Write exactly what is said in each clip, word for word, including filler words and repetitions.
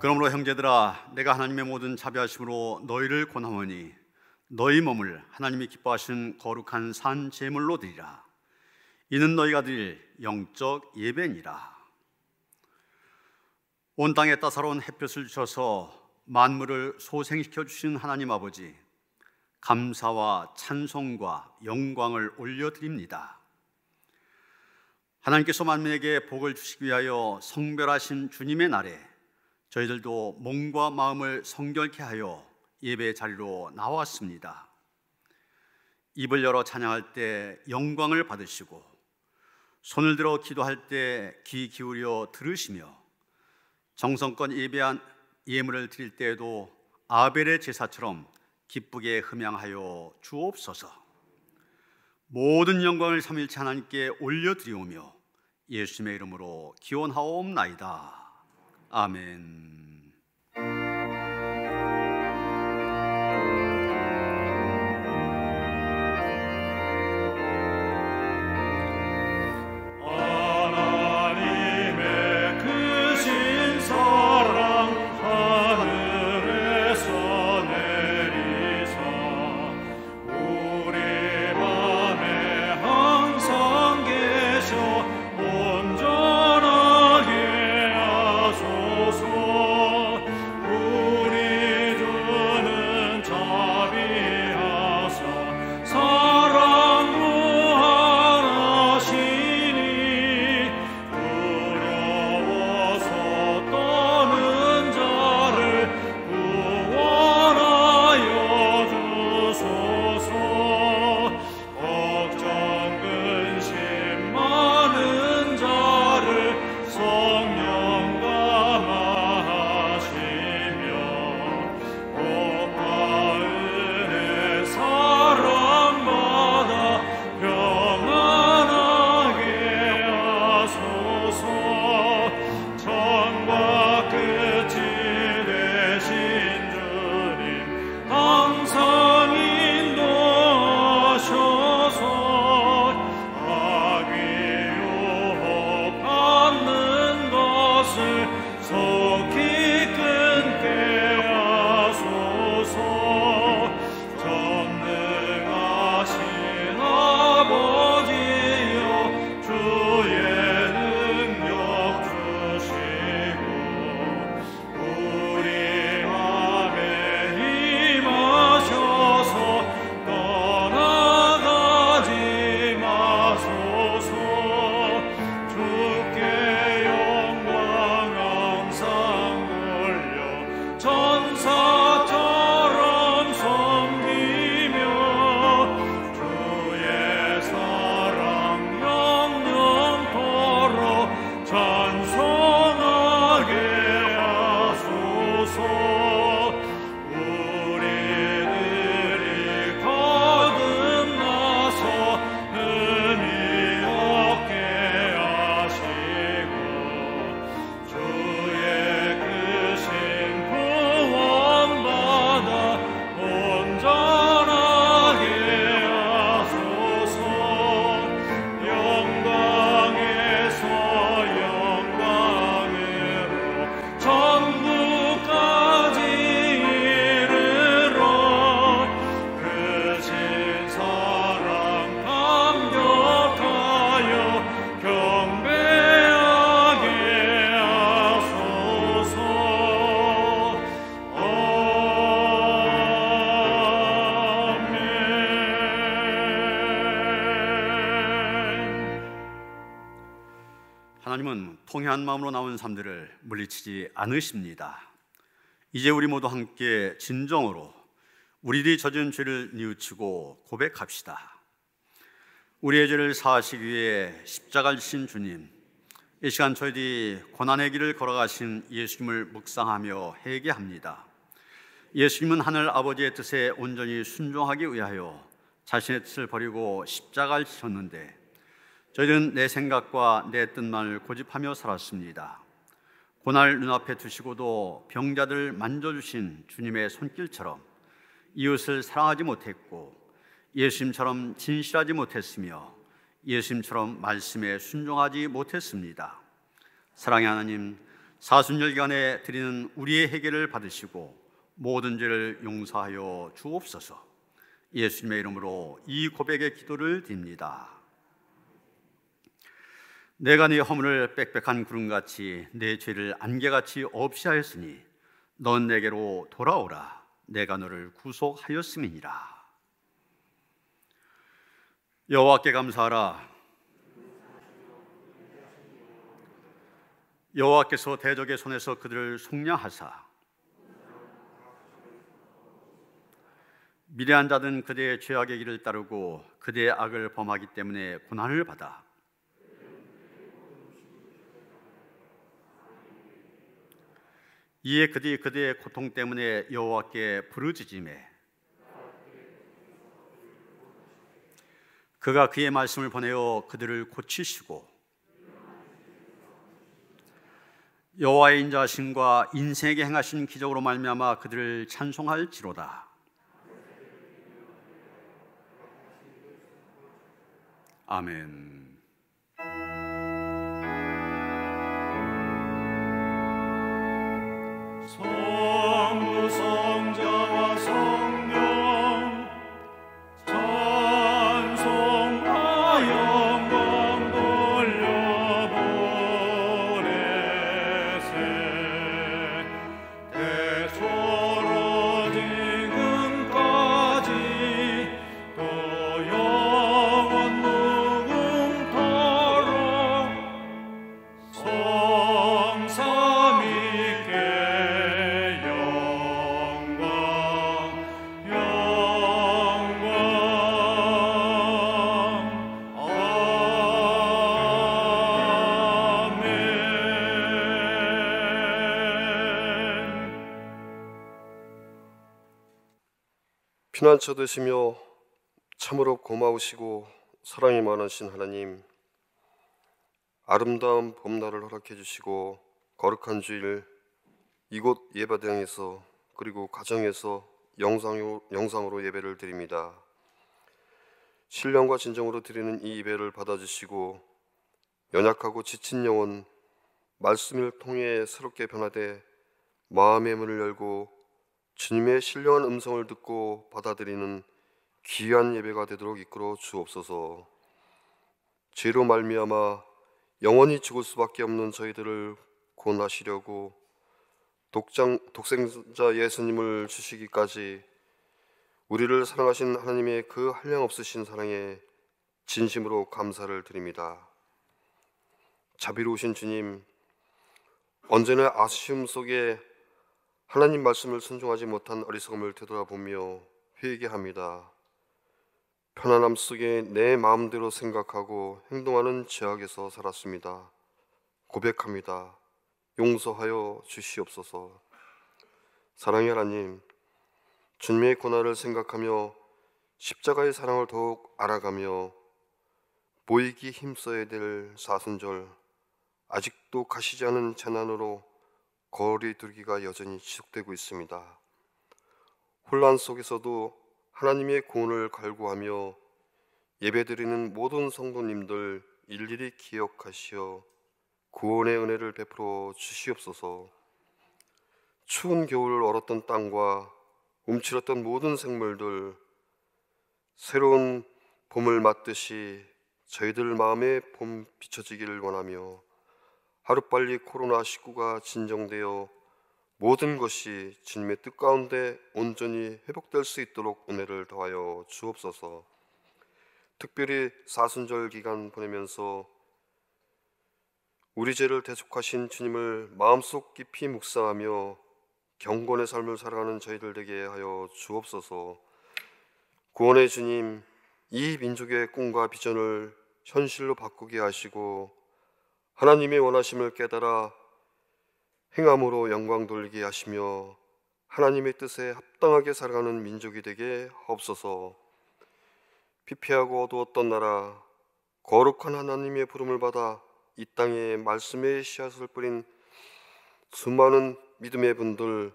그러므로 형제들아, 내가 하나님의 모든 자비하심으로 너희를 권하오니 너희 몸을 하나님이 기뻐하시는 거룩한 산 제물로 드리라. 이는 너희가 드릴 영적 예배니라. 온 땅에 따사로운 햇볕을 주셔서 만물을 소생시켜 주신 하나님 아버지, 감사와 찬송과 영광을 올려드립니다. 하나님께서 만민에게 복을 주시기 위하여 성별하신 주님의 날에 저희들도 몸과 마음을 성결케 하여 예배 자리로 나왔습니다. 입을 열어 찬양할 때 영광을 받으시고, 손을 들어 기도할 때 귀 기울여 들으시며, 정성껏 예배한 예물을 드릴 때에도 아벨의 제사처럼 기쁘게 흠양하여 주옵소서. 모든 영광을 삼일체 하나님께 올려드리오며 예수님의 이름으로 기원하옵나이다. 아멘. 하나님은 통회한 마음으로 나온 사람들을 물리치지 않으십니다. 이제 우리 모두 함께 진정으로 우리들이 저지른 죄를 뉘우치고 고백합시다. 우리의 죄를 사하시기 위해 십자가를 지신 주님, 이 시간 저희들이 고난의 길을 걸어가신 예수님을 묵상하며 회개합니다. 예수님은 하늘 아버지의 뜻에 온전히 순종하기 위하여 자신의 뜻을 버리고 십자가를 지셨는데, 저희는 내 생각과 내 뜻만을 고집하며 살았습니다. 고난을 눈앞에 두시고도 병자들 만져주신 주님의 손길처럼 이웃을 사랑하지 못했고, 예수님처럼 진실하지 못했으며, 예수님처럼 말씀에 순종하지 못했습니다. 사랑의 하나님, 사순절기간에 드리는 우리의 회개를 받으시고 모든 죄를 용서하여 주옵소서. 예수님의 이름으로 이 고백의 기도를 드립니다. 내가 네 허물을 빽빽한 구름같이 내 죄를 안개같이 없이하였으니 넌 내게로 돌아오라. 내가 너를 구속하였음이니라. 여호와께 감사하라. 여호와께서 대적의 손에서 그들을 속량하사 미래한 자들은 그대의 죄악의 길을 따르고 그대의 악을 범하기 때문에 고난을 받아 이에 그들이 그대의 고통 때문에 여호와께 부르짖음에 그가 그의 말씀을 보내어 그들을 고치시고 여호와의 인자하심과 인생에게 행하신 기적으로 말미암아 그들을 찬송할지로다. 아멘. 성부, 성자와 성령 찬송하여 영광 돌려보내세. 대초로 지금까지 또 영원 무궁토록 성삼 피난처 되시며 참으로 고마우시고 사랑이 많으신 하나님, 아름다운 봄날을 허락해 주시고 거룩한 주일 이곳 예배당에서 그리고 가정에서 영상으로, 영상으로 예배를 드립니다. 신령과 진정으로 드리는 이 예배를 받아주시고 연약하고 지친 영혼 말씀을 통해 새롭게 변화돼 마음의 문을 열고 주님의 신령한 음성을 듣고 받아들이는 귀한 예배가 되도록 이끌어 주옵소서. 죄로 말미암아 영원히 죽을 수밖에 없는 저희들을 구원하시려고 독장, 독생자 예수님을 주시기까지 우리를 사랑하신 하나님의 그 한량없으신 사랑에 진심으로 감사를 드립니다. 자비로우신 주님, 언제나 아쉬움 속에 하나님 말씀을 순종하지 못한 어리석음을 되돌아보며 회개합니다. 편안함 속에 내 마음대로 생각하고 행동하는 죄악에서 살았습니다. 고백합니다. 용서하여 주시옵소서. 사랑의 하나님, 주님의 고난을 생각하며 십자가의 사랑을 더욱 알아가며 모이기 힘써야 될 사순절, 아직도 가시지 않은 재난으로 거리 두기가 여전히 지속되고 있습니다. 혼란 속에서도 하나님의 구원을 갈구하며 예배드리는 모든 성도님들 일일이 기억하시어 구원의 은혜를 베풀어 주시옵소서. 추운 겨울 얼었던 땅과 움츠렸던 모든 생물들, 새로운 봄을 맞듯이 저희들 마음에 봄 비춰지기를 원하며 하루빨리 코로나 십구가 진정되어 모든 것이 주님의 뜻 가운데 온전히 회복될 수 있도록 은혜를 더하여 주옵소서. 특별히 사순절 기간 보내면서 우리 죄를 대속하신 주님을 마음속 깊이 묵상하며 경건의 삶을 살아가는 저희들 되게 하여 주옵소서. 구원의 주님, 이 민족의 꿈과 비전을 현실로 바꾸게 하시고 하나님의 원하심을 깨달아 행함으로 영광 돌리게 하시며 하나님의 뜻에 합당하게 살아가는 민족이 되게 하옵소서. 피폐하고 어두웠던 나라, 거룩한 하나님의 부름을 받아 이 땅에 말씀의 씨앗을 뿌린 수많은 믿음의 분들,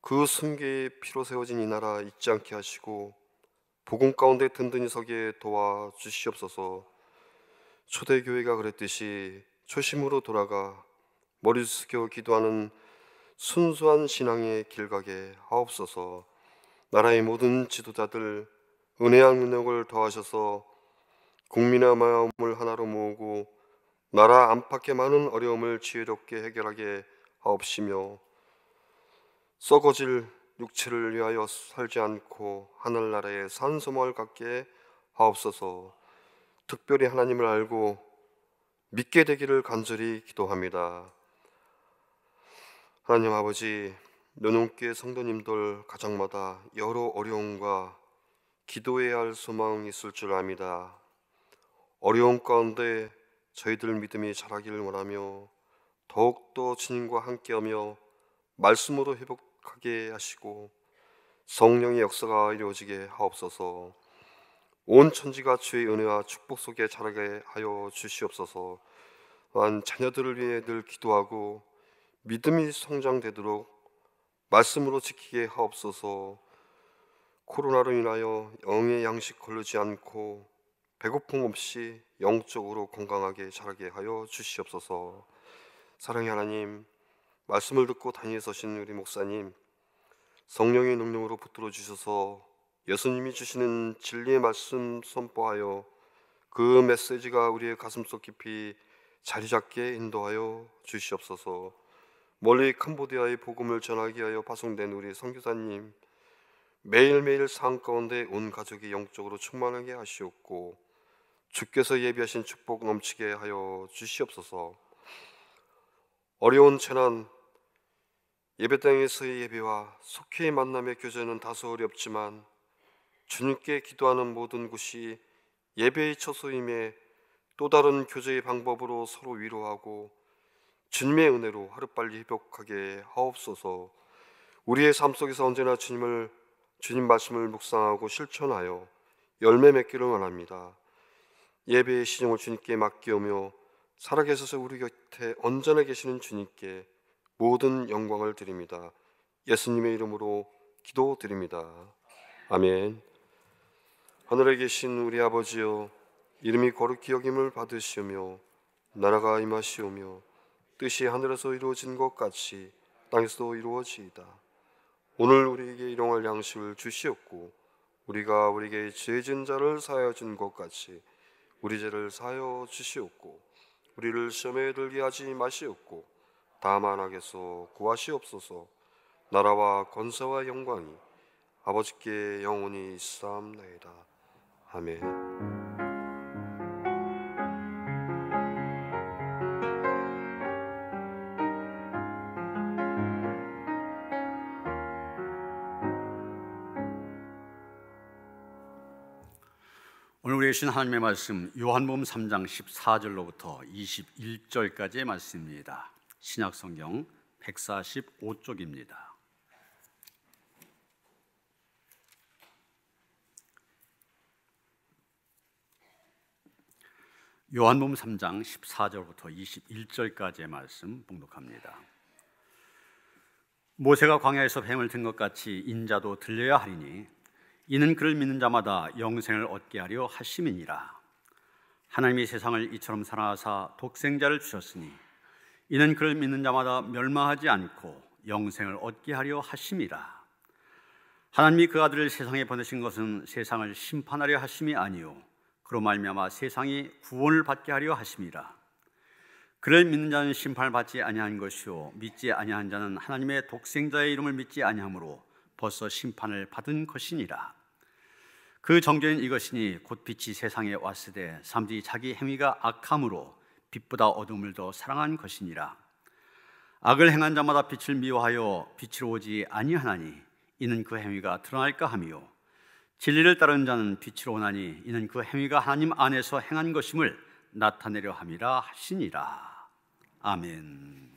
그 승계의 피로 세워진 이 나라 잊지 않게 하시고 복음 가운데 든든히 서게 도와주시옵소서. 초대교회가 그랬듯이 초심으로 돌아가 머리 숙여 기도하는 순수한 신앙의 길가에 하옵소서. 나라의 모든 지도자들 은혜와 능력을 더하셔서 국민의 마음을 하나로 모으고 나라 안팎의 많은 어려움을 지혜롭게 해결하게 하옵시며, 썩어질 육체를 위하여 살지 않고 하늘나라의 산소망을 갖게 하옵소서. 특별히 하나님을 알고 믿게 되기를 간절히 기도합니다. 하나님 아버지, 노년기의 성도님들 가정마다 여러 어려움과 기도해야 할 소망이 있을 줄 압니다. 어려움 가운데 저희들 믿음이 자라기를 원하며 더욱더 주님과 함께하며 말씀으로 회복하게 하시고 성령의 역사가 이루어지게 하옵소서. 온 천지가 주의 은혜와 축복 속에 자라게 하여 주시옵소서. 또한 자녀들을 위해 늘 기도하고 믿음이 성장되도록 말씀으로 지키게 하옵소서. 코로나로 인하여 영의 양식 걸르지 않고 배고픔 없이 영적으로 건강하게 자라게 하여 주시옵소서. 사랑의 하나님, 말씀을 듣고 단위에 서신 우리 목사님, 성령의 능력으로 붙들어 주셔서 예수님이 주시는 진리의 말씀 선포하여 그 메시지가 우리의 가슴속 깊이 자리 잡게 인도하여 주시옵소서. 멀리 캄보디아의 복음을 전하게 하여 파송된 우리 선교사님, 매일매일 삶 가운데 온 가족이 영적으로 충만하게 하시옵고 주께서 예비하신 축복 넘치게 하여 주시옵소서. 어려운 재난, 예배당에서의 예배와 속회의 만남의 교제는 다소 어렵지만 주님께 기도하는 모든 곳이 예배의 처소임에 또 다른 교제의 방법으로 서로 위로하고 주님의 은혜로 하루빨리 회복하게 하옵소서. 우리의 삶 속에서 언제나 주님을 주님 말씀을 묵상하고 실천하여 열매 맺기를 원합니다. 예배의 시정을 주님께 맡기오며 살아계셔서 우리 곁에 언제나 계시는 주님께 모든 영광을 드립니다. 예수님의 이름으로 기도드립니다. 아멘. 하늘에 계신 우리 아버지여, 이름이 거룩히 여김을 받으시오며 나라가 임하시오며 뜻이 하늘에서 이루어진 것 같이 땅에서도 이루어지이다. 오늘 우리에게 일용할 양식을 주시옵고 우리가 우리에게 죄 지은 자를 사하여 준 것 같이 우리 죄를 사하여 주시옵고 우리를 시험에 들게 하지 마시옵고 다만 악에서 구하시옵소서. 나라와 권세와 영광이 아버지께 영원히 있사옵나이다. 아멘. 주신 하나님의 말씀, 요한복음 삼 장 십사 절로부터 이십일 절까지의 말씀입니다. 신약성경 백사십오 쪽입니다. 요한복음 삼 장 십사 절부터 이십일 절까지의 말씀 봉독합니다. 모세가 광야에서 뱀을 든 것 같이 인자도 들려야 하리니 이는 그를 믿는 자마다 영생을 얻게 하려 하심이니라. 하나님이 세상을 이처럼 사랑하사 독생자를 주셨으니 이는 그를 믿는 자마다 멸망하지 않고 영생을 얻게 하려 하심이라. 하나님이 그 아들을 세상에 보내신 것은 세상을 심판하려 하심이 아니요 그로 말미암아 세상이 구원을 받게 하려 하심이라. 그를 믿는 자는 심판을 받지 아니한 것이요 믿지 아니한 자는 하나님의 독생자의 이름을 믿지 아니함으로 벌써 심판을 받은 것이니라. 그 정죄는 이것이니 곧 빛이 세상에 왔으되 사람들이 자기 행위가 악함으로 빛보다 어둠을 더 사랑한 것이니라. 악을 행한 자마다 빛을 미워하여 빛으로 오지 아니하나니 이는 그 행위가 드러날까 함이요 진리를 따르는 자는 빛으로 오나니 이는 그 행위가 하나님 안에서 행한 것임을 나타내려 함이라 하시니라. 아멘.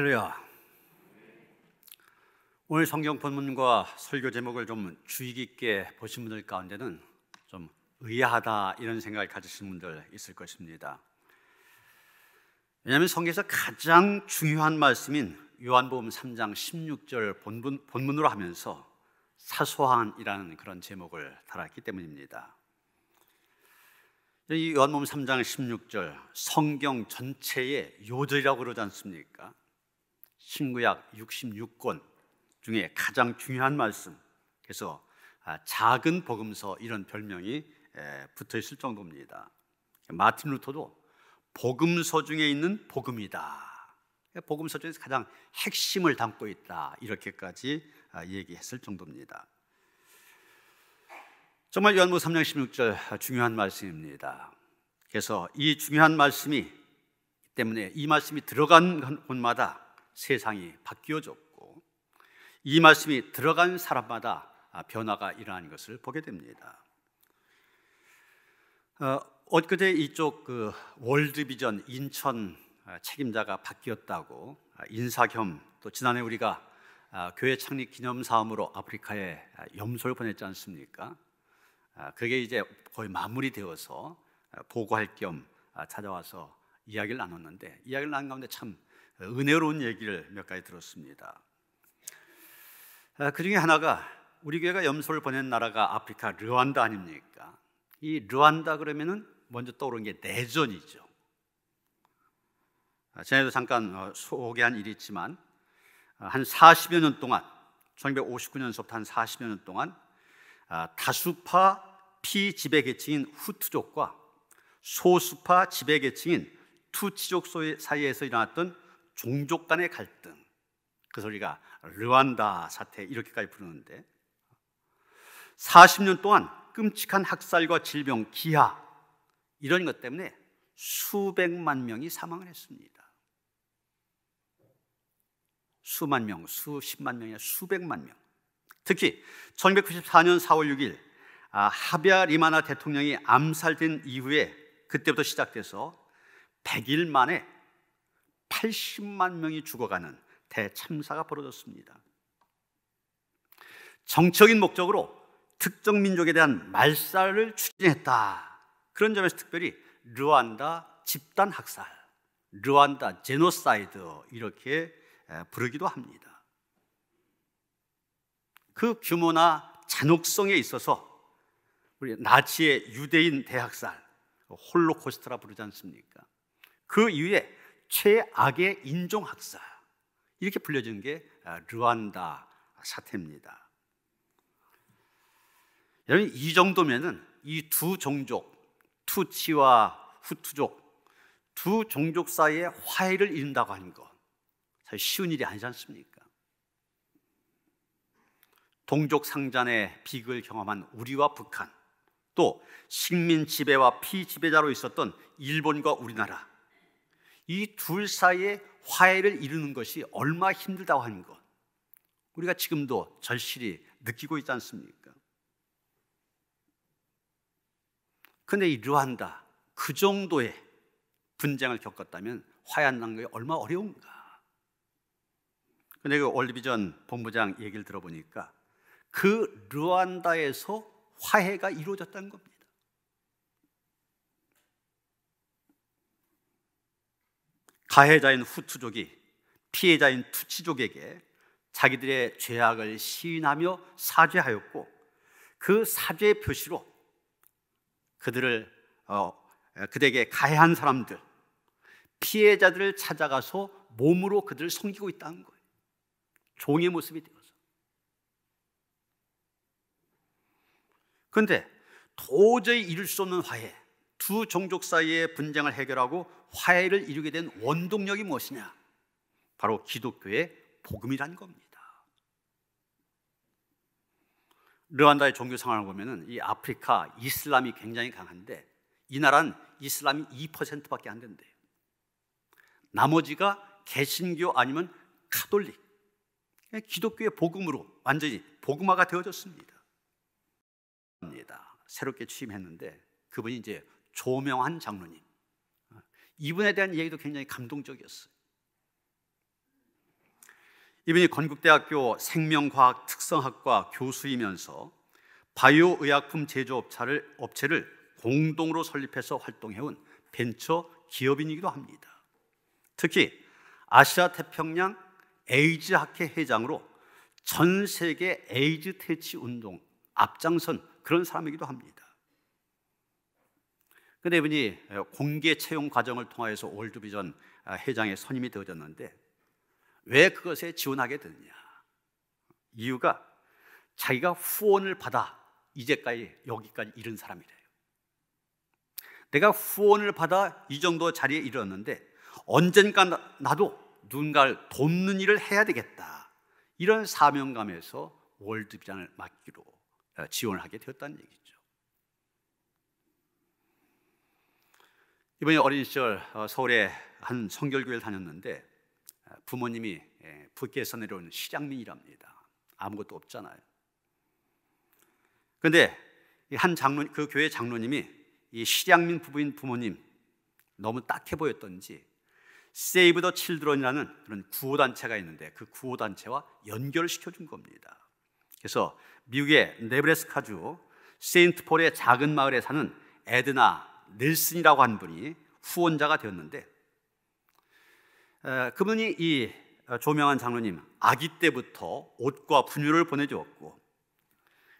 할렐루야. 오늘 성경 본문과 설교 제목을 좀 주의 깊게 보신 분들 가운데는 좀 의아하다 이런 생각을 가지신 분들 있을 것입니다. 왜냐하면 성경에서 가장 중요한 말씀인 요한복음 삼 장 십육 절 본문, 본문으로 하면서 사소한이라는 그런 제목을 달았기 때문입니다. 이 요한복음 삼 장 십육 절 성경 전체의 요절이라고 그러지 않습니까? 신구약 육십육 권 중에 가장 중요한 말씀, 그래서 작은 복음서 이런 별명이 붙어 있을 정도입니다. 마틴 루터도 복음서 중에 있는 복음이다, 복음서 중에서 가장 핵심을 담고 있다, 이렇게까지 얘기했을 정도입니다. 정말 요한복음 삼 장 십육 절 중요한 말씀입니다. 그래서 이 중요한 말씀이 때문에 이 말씀이 들어간 곳마다 세상이 바뀌어졌고, 이 말씀이 들어간 사람마다 변화가 일어난 것을 보게 됩니다. 어, 엊그제 이쪽 그 월드비전 인천 책임자가 바뀌었다고 인사 겸, 또 지난해 우리가 교회 창립 기념 사업으로 아프리카에 염소를 보냈지 않습니까? 그게 이제 거의 마무리되어서 보고할 겸 찾아와서 이야기를 나눴는데, 이야기를 나눈 가운데 참 은혜로운 얘기를 몇 가지 들었습니다. 그 중에 하나가, 우리 교회가 염소를 보낸 나라가 아프리카 르완다 아닙니까? 이 르완다 그러면은 먼저 떠오르는 게 내전이죠. 전에도 잠깐 소개한 일이 있지만, 한 사십여 년 동안, 천구백오십구 년서부터 한 사십여 년 동안 다수파 피지배계층인 후투족과 소수파 지배계층인 투치족 사이에서 일어났던 종족 간의 갈등, 그 소리가 르완다 사태 이렇게까지 부르는데, 사십 년 동안 끔찍한 학살과 질병, 기아 이런 것 때문에 수백만 명이 사망을 했습니다. 수만 명, 수십만 명이나 수백만 명. 특히 천구백구십사 년 사월 육 일 하비아 리마나 대통령이 암살된 이후에, 그때부터 시작돼서 백 일 만에 팔십만 명이 죽어가는 대참사가 벌어졌습니다. 정치적인 목적으로 특정 민족에 대한 말살을 추진했다. 그런 점에서 특별히 르완다 집단 학살, 르완다 제노사이드 이렇게 부르기도 합니다. 그 규모나 잔혹성에 있어서 우리 나치의 유대인 대학살, 홀로코스트라 부르지 않습니까? 그 이후에 최악의 인종 학살, 이렇게 불려지는 게 르완다 사태입니다. 여러분, 이 정도면은 이 두 종족, 투치와 후투족, 두 종족 사이에 화해를 이룬다고 하는 것, 사실 쉬운 일이 아니지 않습니까? 동족 상잔의 비극을 경험한 우리와 북한, 또 식민 지배와 피지배자로 있었던 일본과 우리나라, 이 둘 사이에 화해를 이루는 것이 얼마나 힘들다고 하는 것, 우리가 지금도 절실히 느끼고 있지 않습니까? 그런데 이 르완다, 그 정도의 분쟁을 겪었다면 화해한다는 게 얼마나 어려운가. 그런데 그 월드비전 본부장 얘기를 들어보니까 그 르완다에서 화해가 이루어졌다는 겁니다. 가해자인 후투족이 피해자인 투치족에게 자기들의 죄악을 시인하며 사죄하였고, 그 사죄의 표시로 그들을 어, 그들에게 가해한 사람들, 피해자들을 찾아가서 몸으로 그들을 섬기고 있다는 거예요. 종의 모습이 되어서. 그런데 도저히 이룰 수 없는 화해, 두 종족 사이의 분쟁을 해결하고 화해를 이루게 된 원동력이 무엇이냐? 바로 기독교의 복음이란 겁니다. 르완다의 종교 상황을 보면 이 아프리카 이슬람이 굉장히 강한데, 이 나라는 이슬람이 이 퍼센트밖에 안 된대요. 나머지가 개신교 아니면 카톨릭, 기독교의 복음으로 완전히 복음화가 되어졌습니다. 새롭게 취임했는데, 그분이 이제 조명한 장로님, 이분에 대한 이야기도 굉장히 감동적이었어요. 이분이 건국대학교 생명과학 특성학과 교수이면서 바이오 의약품 제조업체를 업체를 공동으로 설립해서 활동해온 벤처 기업인이기도 합니다. 특히 아시아 태평양 에이즈 학회 회장으로 전 세계 에이즈 퇴치 운동 앞장선 그런 사람이기도 합니다. 그런데 이분이 공개 채용 과정을 통해서 월드비전 회장에 선임이 되어졌는데 왜 그것에 지원하게 되느냐? 이유가 자기가 후원을 받아 이제까지 여기까지 이른 사람이래요. 내가 후원을 받아 이 정도 자리에 이르렀는데 언젠가 나도 누군가를 돕는 일을 해야 되겠다, 이런 사명감에서 월드비전을 맡기로 지원을 하게 되었다는 얘기죠. 이번에 어린 시절 서울의 한 성결교회를 다녔는데 부모님이 북에서 내려온 실향민이랍니다. 아무것도 없잖아요. 그런데 한 장로, 그 교회 장로님이 이 실향민 부부인 부모님 너무 딱해 보였던지 세이브 더 칠드런이라는 그런 구호단체가 있는데 그 구호단체와 연결시켜 준 겁니다. 그래서 미국의 네브래스카주 세인트폴의 작은 마을에 사는 에드나 넬슨이라고 한 분이 후원자가 되었는데 에, 그분이 이 조명한 장로님 아기 때부터 옷과 분유를 보내주었고,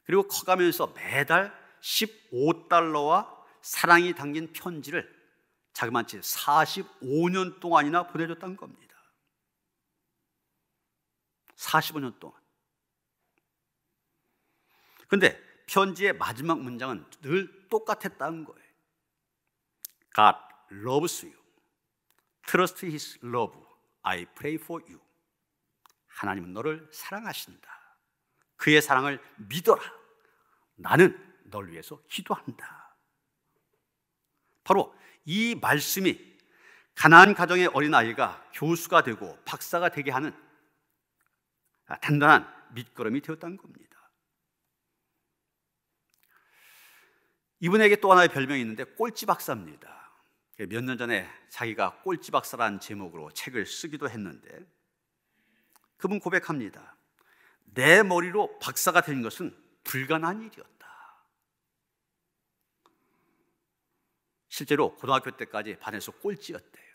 그리고 커가면서 매달 십오 달러와 사랑이 담긴 편지를 자그마치 사십오 년 동안이나 보내줬다는 겁니다. 사십오 년 동안. 그런데 편지의 마지막 문장은 늘 똑같았다는 거예요. God loves you. Trust his love. I pray for you. 하나님은 너를 사랑하신다. 그의 사랑을 믿어라. 나는 널 위해서 기도한다. 바로 이 말씀이 가난한 가정의 어린아이가 교수가 되고 박사가 되게 하는 단단한 밑거름이 되었다는 겁니다. 이분에게 또 하나의 별명이 있는데 꼴찌 박사입니다. 몇 년 전에 자기가 꼴찌 박사라는 제목으로 책을 쓰기도 했는데 그분 고백합니다. 내 머리로 박사가 된 것은 불가능한 일이었다. 실제로 고등학교 때까지 반에서 꼴찌였대요.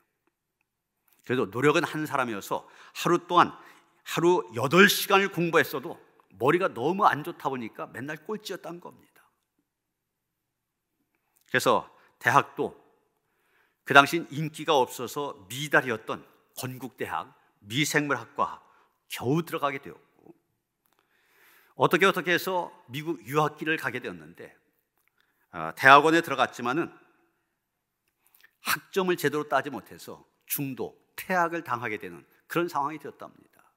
그래도 노력은 한 사람이어서 하루 동안 하루 여덟 시간을 공부했어도 머리가 너무 안 좋다 보니까 맨날 꼴찌였다는 겁니다. 그래서 대학도 그 당시 인기가 없어서 미달이었던 건국대학 미생물학과 겨우 들어가게 되었고, 어떻게 어떻게 해서 미국 유학길을 가게 되었는데 대학원에 들어갔지만은 학점을 제대로 따지 못해서 중독, 퇴학을 당하게 되는 그런 상황이 되었답니다.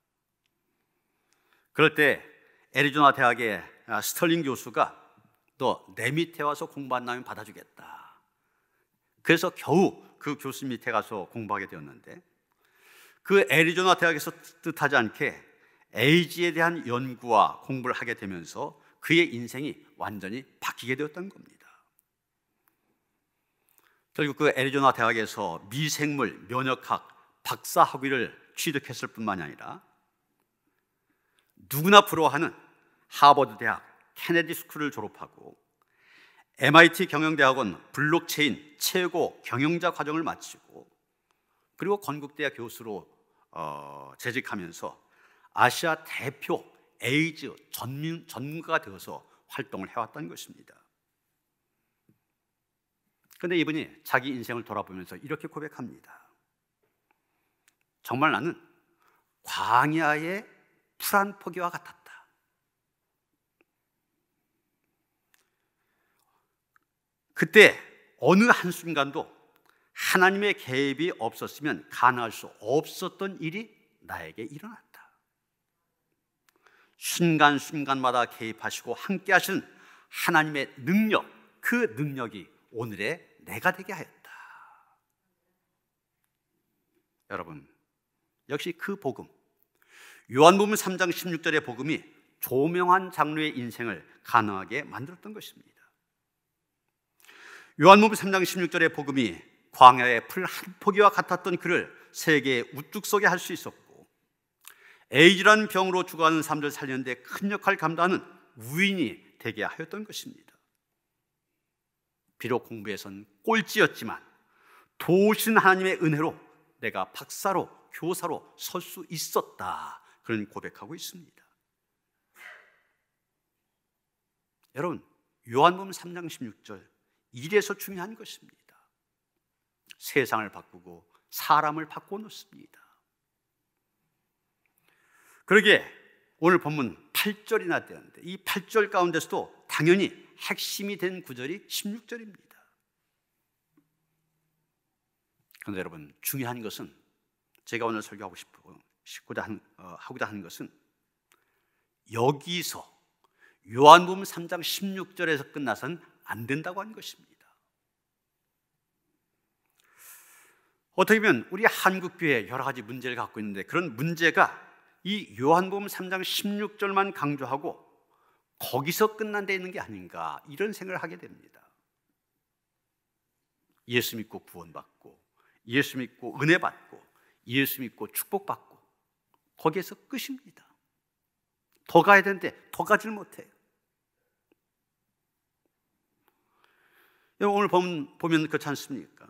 그럴 때 애리조나 대학의 스털링 교수가 너 내 밑에 와서 공부한다면 받아주겠다. 그래서 겨우 그 교수 밑에 가서 공부하게 되었는데 그 애리조나 대학에서 뜻하지 않게 에이즈에 대한 연구와 공부를 하게 되면서 그의 인생이 완전히 바뀌게 되었던 겁니다. 결국 그 애리조나 대학에서 미생물 면역학 박사 학위를 취득했을 뿐만이 아니라 누구나 부러워하는 하버드 대학 케네디 스쿨을 졸업하고 엠아이티 경영대학원 블록체인 최고 경영자 과정을 마치고, 그리고 건국대학 교수로 어, 재직하면서 아시아 대표 에이즈 전문, 전문가가 되어서 활동을 해왔다는 것입니다. 그런데 이분이 자기 인생을 돌아보면서 이렇게 고백합니다. 정말 나는 광야의 풀 한 포기와 같았다. 그때 어느 한순간도 하나님의 개입이 없었으면 가능할 수 없었던 일이 나에게 일어났다. 순간순간마다 개입하시고 함께 하시는 하나님의 능력, 그 능력이 오늘의 내가 되게 하였다. 여러분, 역시 그 복음, 요한복음 삼 장 십육 절의 복음이 조명한 장로의 인생을 가능하게 만들었던 것입니다. 요한복음 삼 장 십육 절의 복음이 광야의 풀 한 포기와 같았던 그를 세계의 우뚝 서게 할 수 있었고, 에이즈라는 병으로 죽어가는 사람들을 살리는 데 큰 역할을 감당하는 우인이 되게 하였던 것입니다. 비록 공부에선 꼴찌였지만 도우신 하나님의 은혜로 내가 박사로 교사로 설 수 있었다, 그런 고백하고 있습니다. 여러분, 요한복음 삼 장 십육 절, 이래서 중요한 것입니다. 세상을 바꾸고 사람을 바꿔놓습니다. 그러기에 오늘 본문 팔 절이나 되는데, 이 팔 절 가운데서도 당연히 핵심이 된 구절이 십육 절입니다. 그런데 여러분, 중요한 것은, 제가 오늘 설교하고 싶고 싶고자 한, 어, 하고자 하는 것은, 여기서 요한복음 삼 장 십육 절에서 끝나서는 안 된다고 하는 것입니다. 어떻게 보면 우리 한국 교회 여러 가지 문제를 갖고 있는데, 그런 문제가 이 요한복음 삼 장 십육 절만 강조하고 거기서 끝난 데 있는 게 아닌가, 이런 생각을 하게 됩니다. 예수 믿고 구원받고, 예수 믿고 은혜 받고, 예수 믿고 축복받고, 거기에서 끝입니다. 더 가야 되는데 더 가지를 못해요. 오늘 보면, 보면 그렇지 않습니까?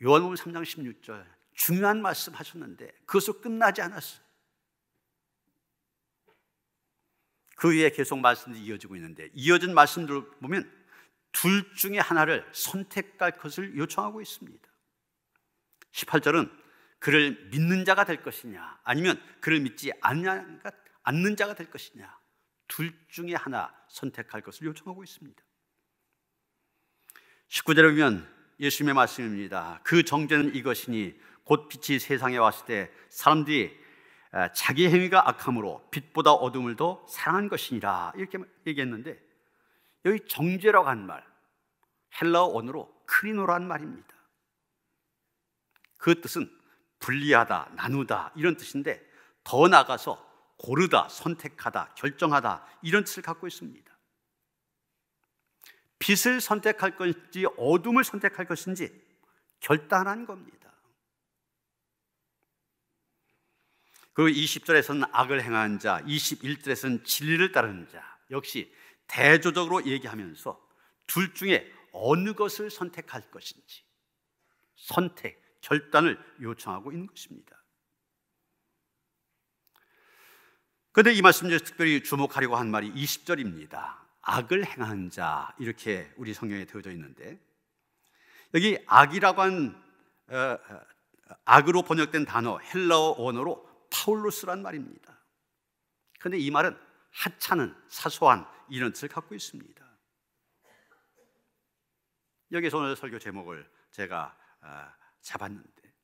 요한복음 삼 장 십육 절, 중요한 말씀 하셨는데 그것으로 끝나지 않았어요. 그 위에 계속 말씀이 이어지고 있는데, 이어진 말씀들을 보면 둘 중에 하나를 선택할 것을 요청하고 있습니다. 십팔 절은 그를 믿는 자가 될 것이냐, 아니면 그를 믿지 않느냐가 않는 자가 될 것이냐, 둘 중에 하나 선택할 것을 요청하고 있습니다. 십구 절에 보면 예수님의 말씀입니다. 그 정죄는 이것이니 곧 빛이 세상에 왔을 때 사람들이 자기 행위가 악함으로 빛보다 어둠을 더 사랑한 것이니라, 이렇게 얘기했는데, 여기 정죄라고 한 말, 헬라어 원어로 크리노란 말입니다. 그 뜻은 분리하다, 나누다, 이런 뜻인데, 더 나아가서 고르다, 선택하다, 결정하다, 이런 뜻을 갖고 있습니다. 빛을 선택할 것인지 어둠을 선택할 것인지 결단한 겁니다. 그리고 이십 절에서는 악을 행하는 자, 이십일 절에서는 진리를 따르는 자, 역시 대조적으로 얘기하면서 둘 중에 어느 것을 선택할 것인지 선택, 결단을 요청하고 있는 것입니다. 그런데 이 말씀 중에 특별히 주목하려고 한 말이 이십 절입니다. 악을 행하는 자, 이렇게 우리 성경에 되어져 있는데, 여기 악이라고 한 어, 악으로 번역된 단어, 헬라어 원어로 파울로스란 말입니다. 그런데 이 말은 하찮은, 사소한, 이런 뜻을 갖고 있습니다. 여기서 오늘 설교 제목을 제가 어, 잡았는데,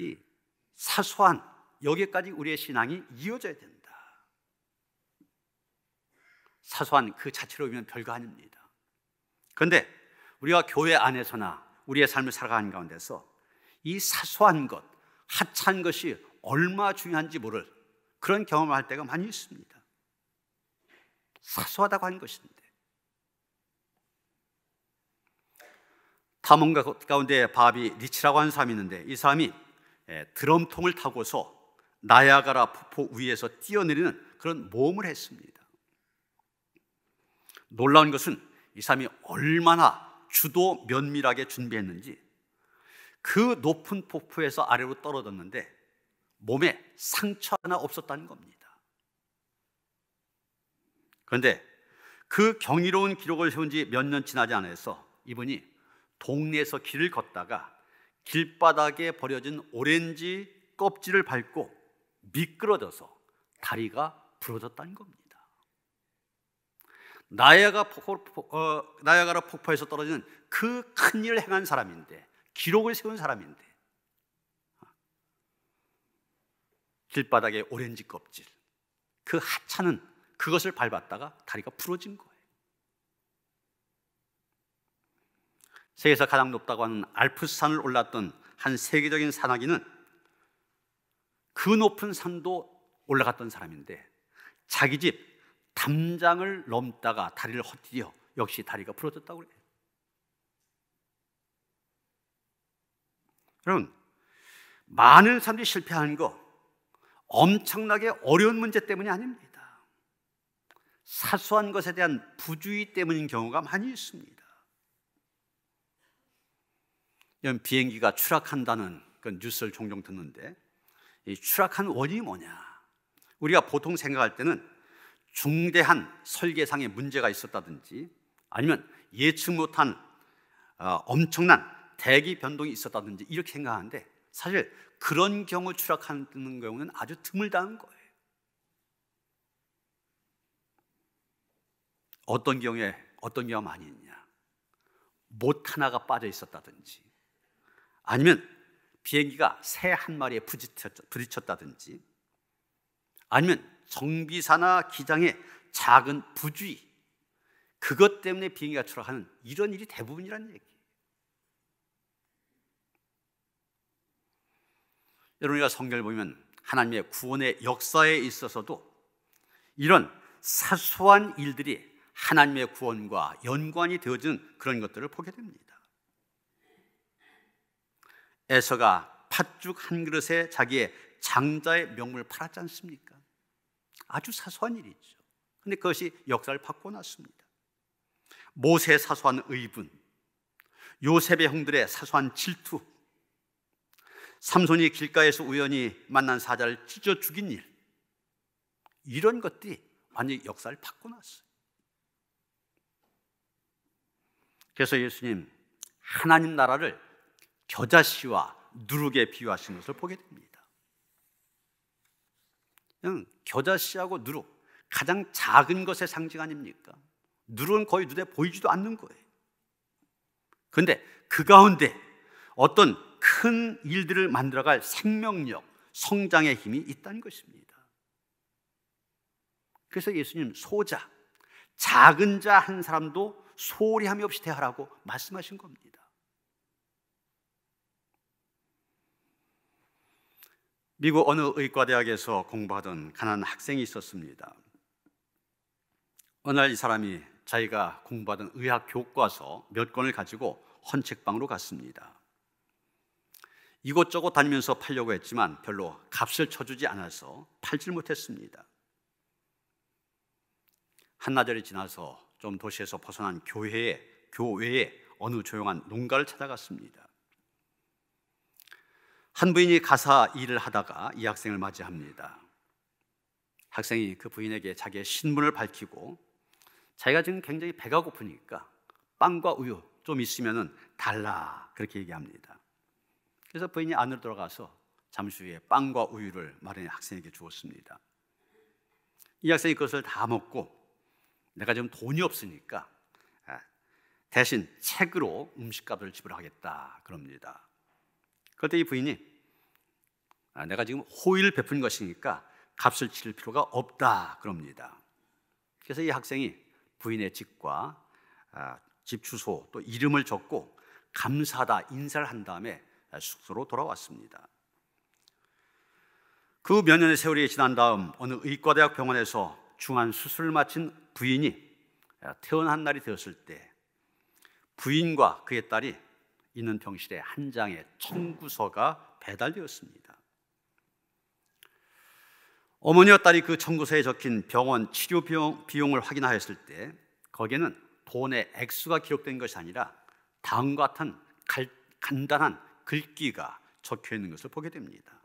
이 사소한, 여기까지 우리의 신앙이 이어져야 된다. 사소한 그 자체로 보면 별거 아닙니다. 그런데 우리가 교회 안에서나 우리의 삶을 살아가는 가운데서 이 사소한 것, 하찮은 것이 얼마나 중요한지 모를 그런 경험을 할 때가 많이 있습니다. 사소하다고 하는 것인데, 탐험가 가운데 바비 리치라고 하는 사람이 있는데, 이 사람이 드럼통을 타고서 나야가라 폭포 위에서 뛰어내리는 그런 모험을 했습니다. 놀라운 것은 이 사람이 얼마나 주도 면밀하게 준비했는지, 그 높은 폭포에서 아래로 떨어졌는데 몸에 상처 하나 없었다는 겁니다. 그런데 그 경이로운 기록을 세운 지 몇 년 지나지 않아서 이분이 동네에서 길을 걷다가 길바닥에 버려진 오렌지 껍질을 밟고 미끄러져서 다리가 부러졌다는 겁니다. 나야가라 폭포, 어, 나야가라 폭포에서 떨어지는 그 큰일을 행한 사람인데, 기록을 세운 사람인데, 길바닥에 오렌지 껍질, 그 하찮은 그것을 밟았다가 다리가 부러진 거예요. 세계에서 가장 높다고 하는 알프스산을 올랐던 한 세계적인 산악인은 그 높은 산도 올라갔던 사람인데, 자기 집 담장을 넘다가 다리를 헛디뎌 역시 다리가 부러졌다고 그래요. 여러분, 많은 사람들이 실패한 거, 엄청나게 어려운 문제 때문이 아닙니다. 사소한 것에 대한 부주의 때문인 경우가 많이 있습니다. 이런 비행기가 추락한다는 그런 뉴스를 종종 듣는데, 이 추락한 원인이 뭐냐? 우리가 보통 생각할 때는 중대한 설계상의 문제가 있었다든지, 아니면 예측 못한 어, 엄청난 대기 변동이 있었다든지 이렇게 생각하는데, 사실 그런 경우 추락하는 경우는 아주 드물다는 거예요. 어떤 경우에 어떤 경우가 많이 있냐? 못 하나가 빠져 있었다든지, 아니면 비행기가 새 한 마리에 부딪혔다든지, 아니면 정비사나 기장의 작은 부주의, 그것 때문에 비행기가 추락하는 이런 일이 대부분이라는 얘기예요. 여러분, 우리가 성경을 보면 하나님의 구원의 역사에 있어서도 이런 사소한 일들이 하나님의 구원과 연관이 되어지는 그런 것들을 보게 됩니다. 에서가 팥죽 한 그릇에 자기의 장자의 명물 팔았지 않습니까? 아주 사소한 일이죠. 근데 그것이 역사를 바꿔놨습니다. 모세의 사소한 의분, 요셉의 형들의 사소한 질투, 삼손이 길가에서 우연히 만난 사자를 찢어 죽인 일, 이런 것들이 완전히 역사를 바꿔놨어요. 그래서 예수님, 하나님 나라를 겨자씨와 누룩에 비유하신 것을 보게 됩니다. 그냥 겨자씨하고 누룩, 가장 작은 것의 상징 아닙니까? 누룩은 거의 눈에 보이지도 않는 거예요. 그런데 그 가운데 어떤 큰 일들을 만들어갈 생명력, 성장의 힘이 있다는 것입니다. 그래서 예수님, 소자, 작은 자 한 사람도 소홀히 함이 없이 대하라고 말씀하신 겁니다. 미국 어느 의과대학에서 공부하던 가난한 학생이 있었습니다. 어느 날 이 사람이 자기가 공부하던 의학 교과서 몇 권을 가지고 헌책방으로 갔습니다. 이곳저곳 다니면서 팔려고 했지만 별로 값을 쳐주지 않아서 팔질 못했습니다. 한나절이 지나서 좀 도시에서 벗어난 교회에, 교외에 어느 조용한 농가를 찾아갔습니다. 한 부인이 가사 일을 하다가 이 학생을 맞이합니다. 학생이 그 부인에게 자기의 신분을 밝히고, 자기가 지금 굉장히 배가 고프니까 빵과 우유 좀 있으면 달라, 그렇게 얘기합니다. 그래서 부인이 안으로 들어가서 잠시 후에 빵과 우유를 마련해 학생에게 주었습니다. 이 학생이 그것을 다 먹고, 내가 지금 돈이 없으니까 대신 책으로 음식값을 지불하겠다 그럽니다. 그때 이 부인이, 내가 지금 호의를 베푼 것이니까 값을 치를 필요가 없다 그럽니다. 그래서 이 학생이 부인의 집과 집 주소 또 이름을 적고 감사하다 인사를 한 다음에 숙소로 돌아왔습니다. 그 몇 년의 세월이 지난 다음 어느 의과대학 병원에서 중한 수술을 마친 부인이 퇴원한 날이 되었을 때, 부인과 그의 딸이 있는 병실에 한 장의 청구서가 배달되었습니다. 어머니와 딸이 그 청구서에 적힌 병원 치료 비용, 비용을 확인하였을 때, 거기에는 돈의 액수가 기록된 것이 아니라 다음과 같은 갈, 간단한 글귀가 적혀 있는 것을 보게 됩니다.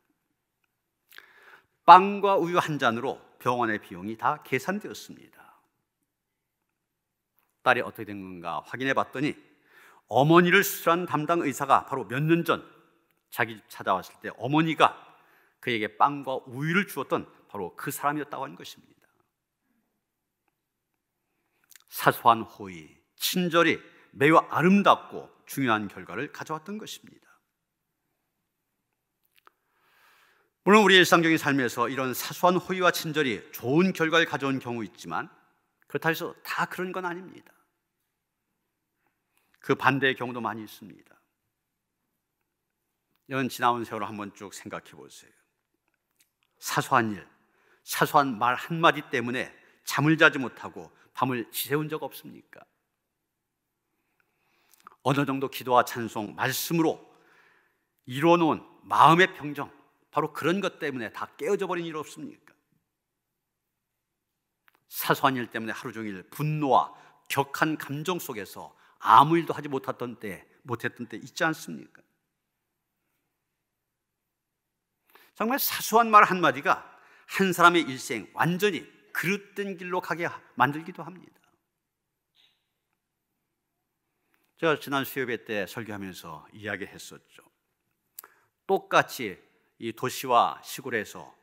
빵과 우유 한 잔으로 병원의 비용이 다 계산되었습니다. 딸이 어떻게 된 건가 확인해 봤더니, 어머니를 수술한 담당 의사가 바로 몇 년 전 자기 집 찾아왔을 때 어머니가 그에게 빵과 우유를 주었던 바로 그 사람이었다고 하는 것입니다. 사소한 호의, 친절이 매우 아름답고 중요한 결과를 가져왔던 것입니다. 물론 우리 일상적인 삶에서 이런 사소한 호의와 친절이 좋은 결과를 가져온 경우 있지만, 그렇다 해서 다 그런 건 아닙니다. 그 반대의 경우도 많이 있습니다. 이런 지나온 세월을 한번 쭉 생각해 보세요. 사소한 일, 사소한 말 한마디 때문에 잠을 자지 못하고 밤을 지새운 적 없습니까? 어느 정도 기도와 찬송, 말씀으로 이뤄놓은 마음의 평정, 바로 그런 것 때문에 다 깨어져 버린 일 없습니까? 사소한 일 때문에 하루 종일 분노와 격한 감정 속에서 아무 일도 하지 못했던 때, 못했던 때 있지 않습니까? 정말 사소한 말 한마디가 한 사람의 일생 완전히 그릇된 길로 가게 만들기도 합니다. 제가 지난 수요배 때 설교하면서 이야기했었죠. 똑같이 이 도시와 시골에서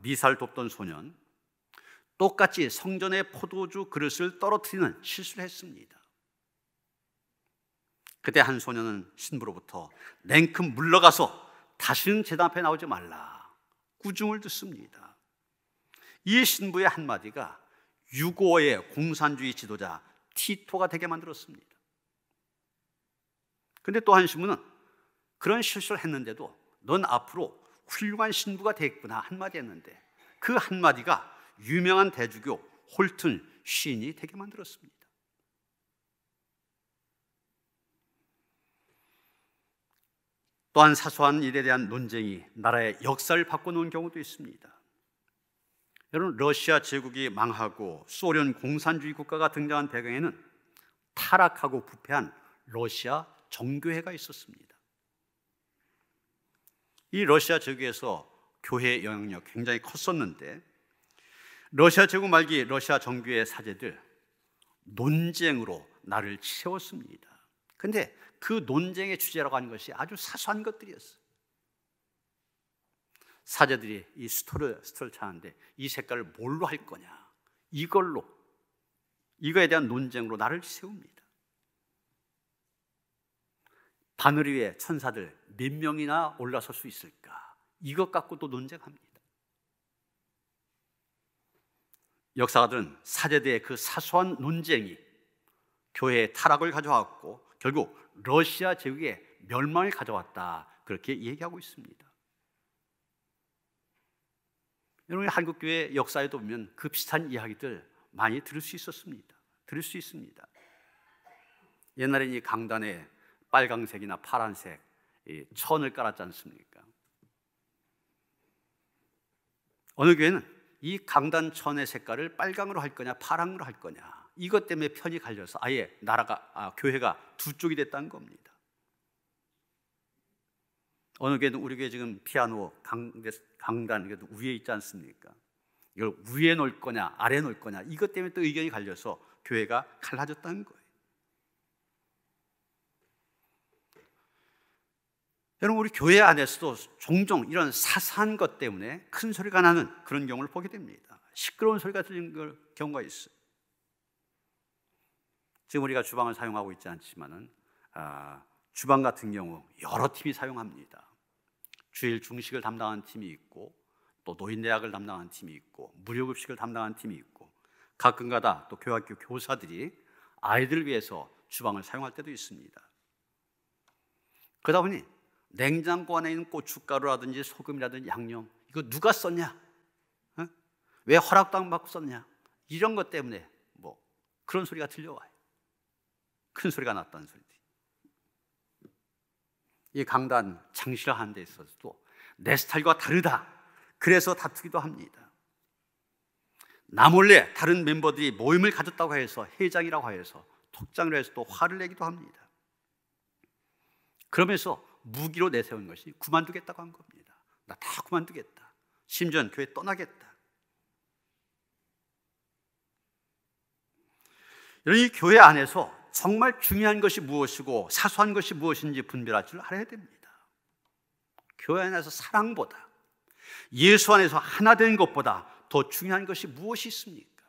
미사를 돕던 소년, 똑같이 성전의 포도주 그릇을 떨어뜨리는 실수를 했습니다. 그때 한 소년은 신부로부터 냉큼 물러가서 다시는 제단 앞에 나오지 말라 꾸중을 듣습니다. 이 신부의 한마디가 유고의 공산주의 지도자 티토가 되게 만들었습니다. 근데 또 한 신부는 그런 실수를 했는데도 넌 앞으로 훌륭한 신부가 되겠구나 한마디 했는데 그 한마디가 유명한 대주교 홀튼 시인이 되게 만들었습니다. 또한 사소한 일에 대한 논쟁이 나라의 역사를 바꿔놓은 경우도 있습니다. 여러분, 러시아 제국이 망하고 소련 공산주의 국가가 등장한 배경에는 타락하고 부패한 러시아 정교회가 있었습니다. 이 러시아 제국에서 교회의 영향력 굉장히 컸었는데 러시아 제국 말기 러시아 정교회 사제들 논쟁으로 나를 채웠습니다. 근데 그 논쟁의 주제라고 하는 것이 아주 사소한 것들이었어요. 사제들이 이 스토를, 스토를 차는데 이 색깔을 뭘로 할 거냐, 이걸로, 이거에 대한 논쟁으로 나를 세웁니다. 바늘 위에 천사들 몇 명이나 올라설 수 있을까? 이것 갖고도 논쟁합니다. 역사가들은 사제들의 그 사소한 논쟁이 교회의 타락을 가져왔고 결국 러시아 제국의 멸망을 가져왔다, 그렇게 얘기하고 있습니다. 여러분, 한국교회 역사에도 보면 그 비슷한 이야기들 많이 들을 수 있었습니다. 들을 수 있습니다. 옛날에는 이 강단에 빨강색이나 파란색 천을 깔았지 않습니까? 어느 교회는 이 강단 천의 색깔을 빨강으로 할 거냐 파랑으로 할 거냐, 이것 때문에 편이 갈려서 아예 나라가 아, 교회가 두 쪽이 됐다는 겁니다. 어느 교회는 우리 교회 지금 피아노 강단 위에 있지 않습니까? 이걸 위에 놓을 거냐 아래 놓을 거냐, 이것 때문에 또 의견이 갈려서 교회가 갈라졌다는 거예요. 여러분, 우리 교회 안에서도 종종 이런 사소한 것 때문에 큰 소리가 나는 그런 경우를 보게 됩니다. 시끄러운 소리가 들리는 경우가 있어요. 지금 우리가 주방을 사용하고 있지 않지만은 아, 주방 같은 경우 여러 팀이 사용합니다. 주일 중식을 담당하는 팀이 있고 또 노인대학을 담당하는 팀이 있고 무료급식을 담당하는 팀이 있고 가끔가다 또 교학교 교사들이 아이들을 위해서 주방을 사용할 때도 있습니다. 그러다 보니 냉장고 안에 있는 고춧가루라든지 소금이라든지 양념, 이거 누가 썼냐? 어? 왜 허락도 안 받고 썼냐? 이런 것 때문에 뭐 그런 소리가 들려와요. 큰 소리가 났다는 소리지. 이 강단 장시를 하는 데 있어서도 내 스타일과 다르다, 그래서 다투기도 합니다. 나 몰래 다른 멤버들이 모임을 가졌다고 해서 회장이라고 해서 톡장이라고 해서 또 화를 내기도 합니다. 그러면서 무기로 내세운 것이 그만두겠다고 한 겁니다. 나 다 그만두겠다. 심지어는 교회 떠나겠다. 여러분, 이 교회 안에서 정말 중요한 것이 무엇이고 사소한 것이 무엇인지 분별할 줄 알아야 됩니다. 교회 안에서 사랑보다, 예수 안에서 하나 된 것보다 더 중요한 것이 무엇이 있습니까?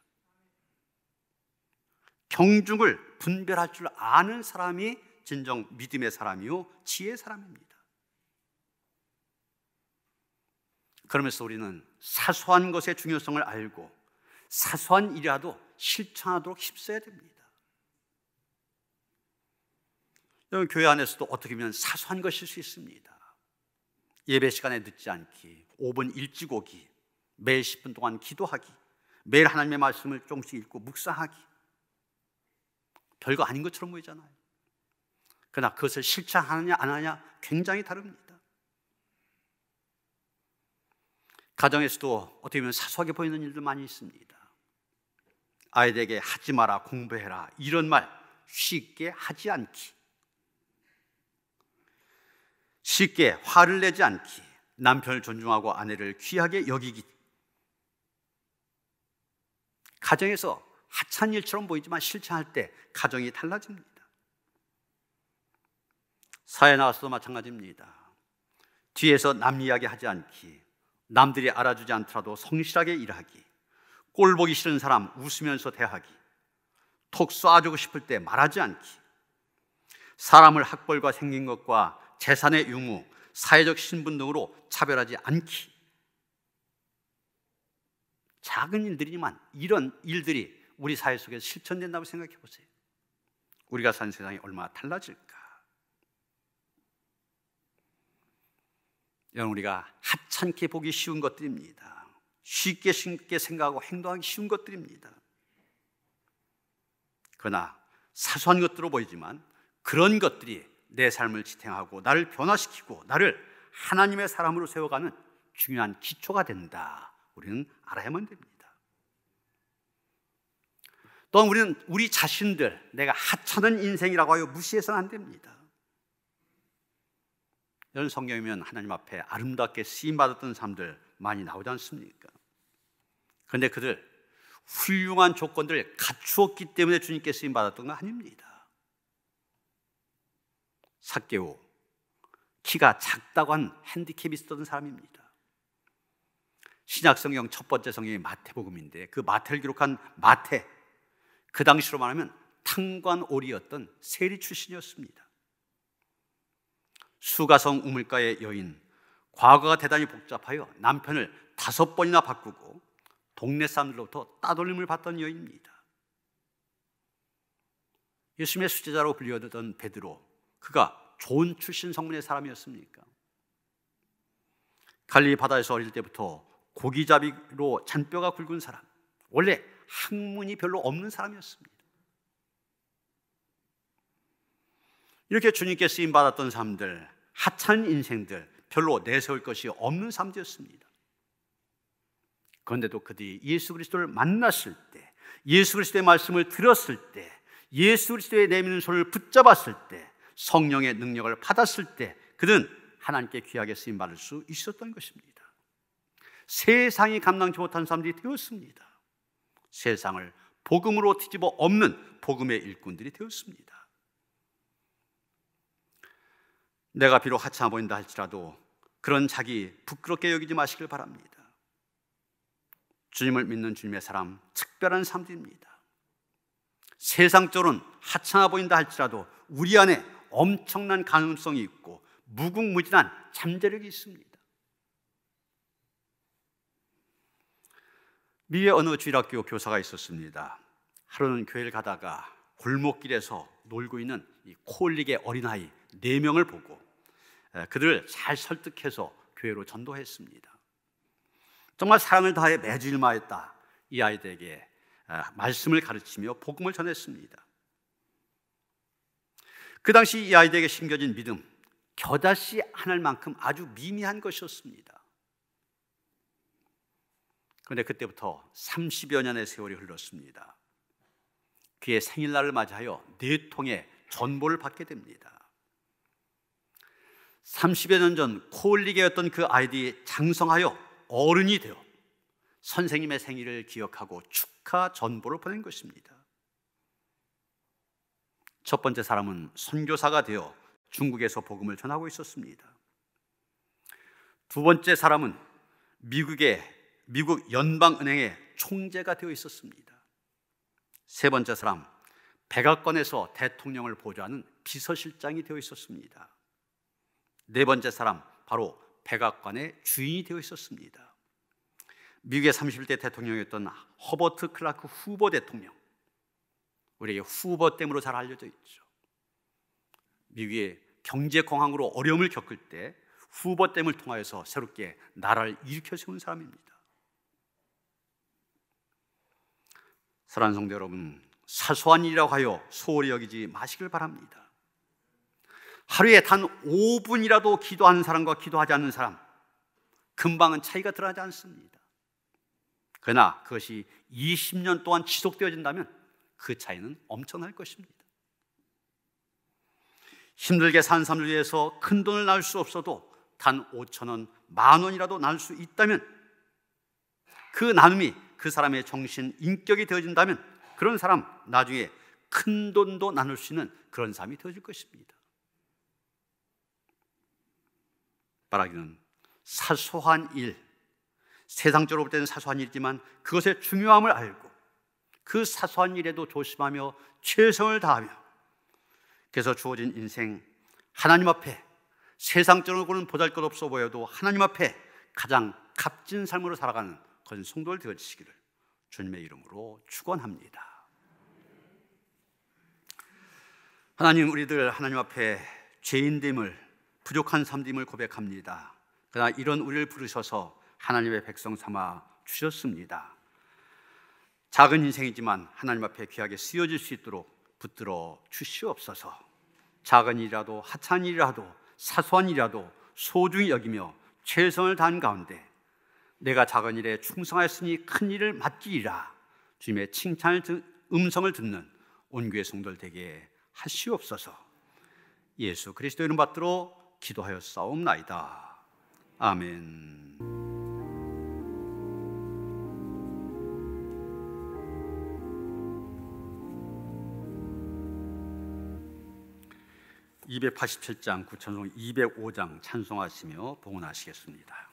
경중을 분별할 줄 아는 사람이 진정 믿음의 사람이요 지혜의 사람입니다. 그러면서 우리는 사소한 것의 중요성을 알고 사소한 일이라도 실천하도록 힘써야 됩니다. 여러분, 교회 안에서도 어떻게 보면 사소한 것일 수 있습니다. 예배 시간에 늦지 않기, 오 분 일찍 오기, 매일 십 분 동안 기도하기, 매일 하나님의 말씀을 조금씩 읽고 묵상하기, 별거 아닌 것처럼 보이잖아요. 그러나 그것을 실천하느냐 안 하느냐 굉장히 다릅니다. 가정에서도 어떻게 보면 사소하게 보이는 일도 많이 있습니다. 아이들에게 하지 마라, 공부해라 이런 말 쉽게 하지 않기, 쉽게 화를 내지 않기, 남편을 존중하고 아내를 귀하게 여기기. 가정에서 하찮은 일처럼 보이지만 실천할 때 가정이 달라집니다. 사회에 나와서도 마찬가지입니다. 뒤에서 남 이야기 하지 않기, 남들이 알아주지 않더라도 성실하게 일하기, 꼴 보기 싫은 사람 웃으면서 대하기, 톡 쏴주고 싶을 때 말하지 않기, 사람을 학벌과 생긴 것과 재산의 유무, 사회적 신분 등으로 차별하지 않기. 작은 일들이지만 이런 일들이 우리 사회 속에서 실천된다고 생각해 보세요. 우리가 사는 세상이 얼마나 달라질까? 여러분, 우리가 하찮게 보기 쉬운 것들입니다. 쉽게 쉽게 생각하고 행동하기 쉬운 것들입니다. 그러나 사소한 것들로 보이지만 그런 것들이 내 삶을 지탱하고 나를 변화시키고 나를 하나님의 사람으로 세워가는 중요한 기초가 된다. 우리는 알아야만 됩니다. 또한 우리는 우리 자신들, 내가 하찮은 인생이라고 하여 무시해서는 안 됩니다. 이런 성경이면 하나님 앞에 아름답게 쓰임받았던 사람들 많이 나오지 않습니까? 그런데 그들 훌륭한 조건들을 갖추었기 때문에 주님께 쓰임받았던 건 아닙니다. 삭개오, 키가 작다고 한 핸디캡이 있었던 사람입니다. 신약성경 첫 번째 성경이 마태복음인데 그 마태를 기록한 마태, 그 당시로 말하면 탕관오리였던 세리 출신이었습니다. 수가성 우물가의 여인, 과거가 대단히 복잡하여 남편을 다섯 번이나 바꾸고 동네 사람들로부터 따돌림을 받던 여인입니다. 예수님의 수제자로 불려졌던 베드로, 그가 좋은 출신 성문의 사람이었습니까? 갈릴리 바다에서 어릴 때부터 고기잡이로 잔뼈가 굵은 사람, 원래 학문이 별로 없는 사람이었습니다. 이렇게 주님께 쓰임받았던 사람들, 하찮은 인생들, 별로 내세울 것이 없는 사람들이었습니다. 그런데도 그들이 예수 그리스도를 만났을 때, 예수 그리스도의 말씀을 들었을 때, 예수 그리스도의 내미는 손을 붙잡았을 때, 성령의 능력을 받았을 때 그들은 하나님께 귀하게 쓰임받을 수 있었던 것입니다. 세상이 감당치 못한 사람들이 되었습니다. 세상을 복음으로 뒤집어 엎는 복음의 일꾼들이 되었습니다. 내가 비록 하찮아 보인다 할지라도 그런 자기 부끄럽게 여기지 마시길 바랍니다. 주님을 믿는 주님의 사람, 특별한 사람들입니다. 세상적으로는 하찮아 보인다 할지라도 우리 안에 엄청난 가능성이 있고 무궁무진한 잠재력이 있습니다. 미의 어느 주일학교 교사가 있었습니다. 하루는 교회를 가다가 골목길에서 놀고 있는 이 코흘리게 어린아이 네 명을 보고 그들을 잘 설득해서 교회로 전도했습니다. 정말 사랑을 다해 매질마했다. 이 아이들에게 말씀을 가르치며 복음을 전했습니다. 그 당시 이 아이들에게 심겨진 믿음, 겨자씨 하나만큼 아주 미미한 것이었습니다. 그런데 그때부터 삼십여 년의 세월이 흘렀습니다. 그의 생일날을 맞이하여 네 통의 전보를 받게 됩니다. 삼십여 년 전 코흘리게였던 그 아이들이 장성하여 어른이 되어 선생님의 생일을 기억하고 축하 전보를 보낸 것입니다. 첫 번째 사람은 선교사가 되어 중국에서 복음을 전하고 있었습니다. 두 번째 사람은 미국의 미국 연방은행의 총재가 되어 있었습니다. 세 번째 사람, 백악관에서 대통령을 보좌하는 비서실장이 되어 있었습니다. 네 번째 사람, 바로 백악관의 주인이 되어 있었습니다. 미국의 삼십일 대 대통령이었던 허버트 클라크 후보 대통령, 우리에게 후버댐으로 잘 알려져 있죠. 미국의 경제공황으로 어려움을 겪을 때 후버댐을 통하여서 새롭게 나라를 일으켜 세운 사람입니다. 사랑하는 성도 여러분, 사소한 일이라고 하여 소홀히 여기지 마시길 바랍니다. 하루에 단 오 분이라도 기도하는 사람과 기도하지 않는 사람, 금방은 차이가 드러나지 않습니다. 그러나 그것이 이십 년 동안 지속되어진다면 그 차이는 엄청날 것입니다. 힘들게 산 삶을 위해서 큰 돈을 날 수 없어도 단 오천 원, 만 원이라도 날 수 있다면, 그 나눔이 그 사람의 정신, 인격이 되어진다면 그런 사람 나중에 큰 돈도 나눌 수 있는 그런 사람이 되어질 것입니다. 바라기는 사소한 일, 세상적으로 볼 때는 사소한 일이지만 그것의 중요함을 알고 그 사소한 일에도 조심하며 최선을 다하며, 그래서 주어진 인생, 하나님 앞에 세상적으로는 보잘것없어 보여도 하나님 앞에 가장 값진 삶으로 살아가는 그런 성도를 되어지시기를 주님의 이름으로 축원합니다. 하나님, 우리들 하나님 앞에 죄인됨을, 부족한 삶임을 고백합니다. 그러나 이런 우리를 부르셔서 하나님의 백성 삼아 주셨습니다. 작은 인생이지만 하나님 앞에 귀하게 쓰여질 수 있도록 붙들어 주시옵소서. 작은 일이라도, 하찮은 일이라도, 사소한 일이라도 소중히 여기며 최선을 다한 가운데, 내가 작은 일에 충성하였으니 큰 일을 맡기리라, 주님의 칭찬을 듣, 음성을 듣는 온교의 성도들 되게 하시옵소서. 예수 그리스도의 이름 받들어 기도하여 싸움나이다. 아멘. 이백팔십칠 장 구천송 이백오 장 찬송하시며 봉헌하시겠습니다.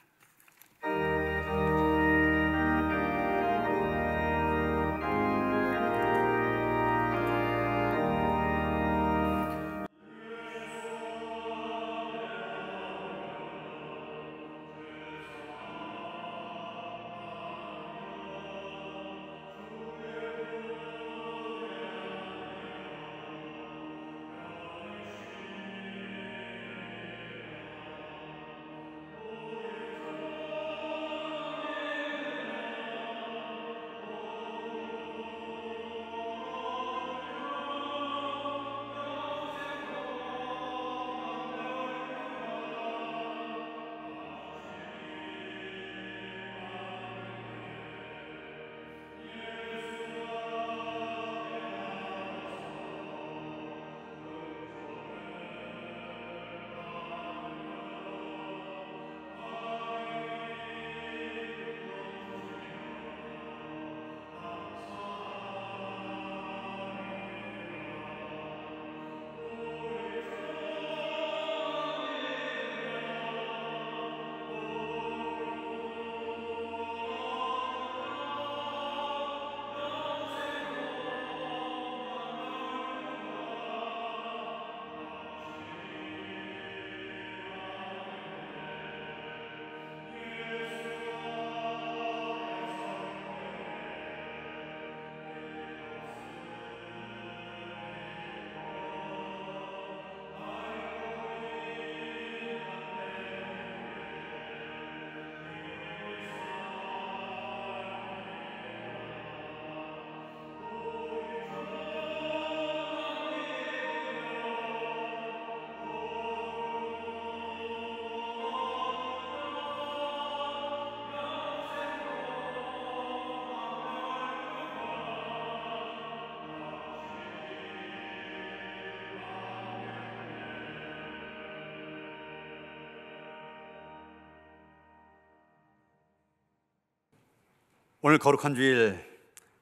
오늘 거룩한 주일,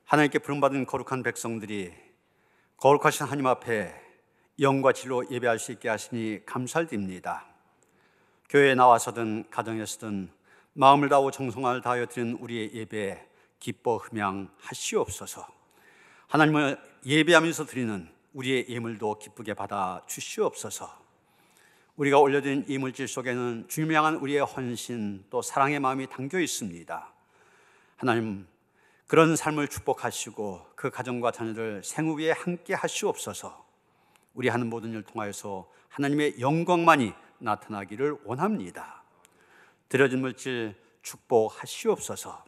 하나님께 부름받은 거룩한 백성들이 거룩하신 하나님 앞에 영과 진리로 예배할 수 있게 하시니 감사드립니다. 교회에 나와서든 가정에서든 마음을 다하고 정성을 다하여 드리는 우리의 예배에 기뻐 흠양하시옵소서. 하나님을 예배하면서 드리는 우리의 예물도 기쁘게 받아 주시옵소서. 우리가 올려드린 예물질 속에는 주님을 향한 우리의 헌신, 또 사랑의 마음이 담겨 있습니다. 하나님, 그런 삶을 축복하시고 그 가정과 자녀들 생후 위에 함께 하시옵소서. 우리 하는 모든 일을 통하여서 하나님의 영광만이 나타나기를 원합니다. 드려진 물질 축복하시옵소서.